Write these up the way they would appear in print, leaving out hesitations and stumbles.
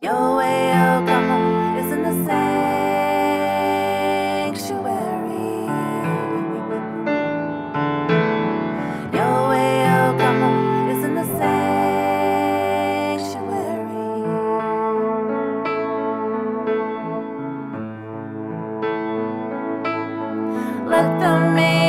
Your way of home is in the sanctuary. Your way of home is in the sanctuary. Let them make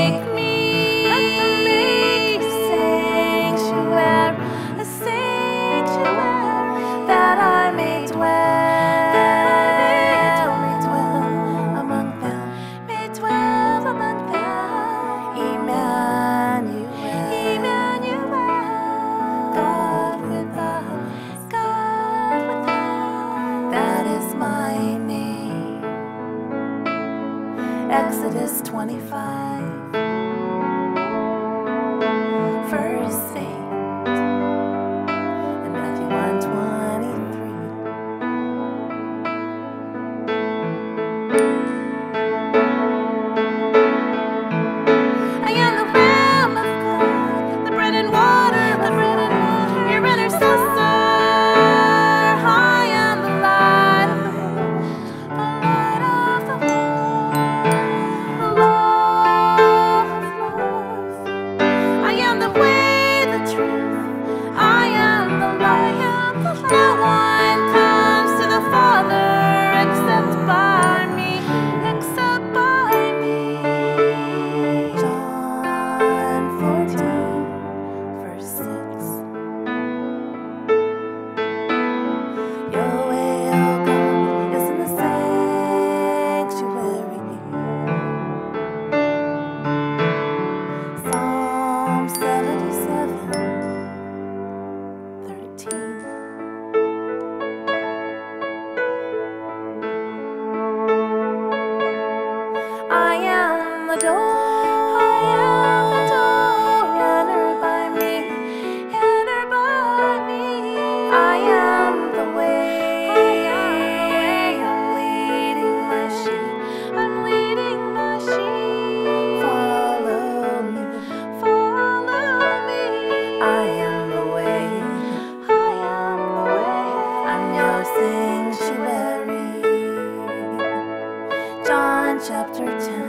Exodus 25, verse 8, and Matthew 1:23. I am the Lamb of God, the bread and water, the bread and water, your intercessor. I am the light of the world. I am the door, enter by me, I am the way, I'm leading my sheep, follow me, I am the way, I'm your sanctuary. John chapter 10.